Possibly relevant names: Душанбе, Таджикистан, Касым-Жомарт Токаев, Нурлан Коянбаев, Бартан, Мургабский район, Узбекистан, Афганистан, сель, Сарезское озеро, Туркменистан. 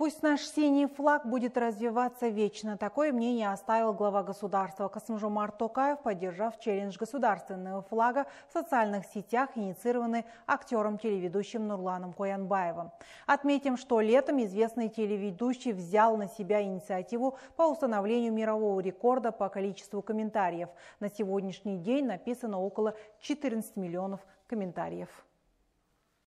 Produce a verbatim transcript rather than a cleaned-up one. Пусть наш синий флаг будет развиваться вечно. Такое мнение оставил глава государства Касым-Жомарт Токаев, поддержав челлендж государственного флага в социальных сетях, инициированный актером-телеведущим Нурланом Коянбаевым. Отметим, что летом известный телеведущий взял на себя инициативу по установлению мирового рекорда по количеству комментариев. На сегодняшний день написано около четырнадцати миллионов комментариев.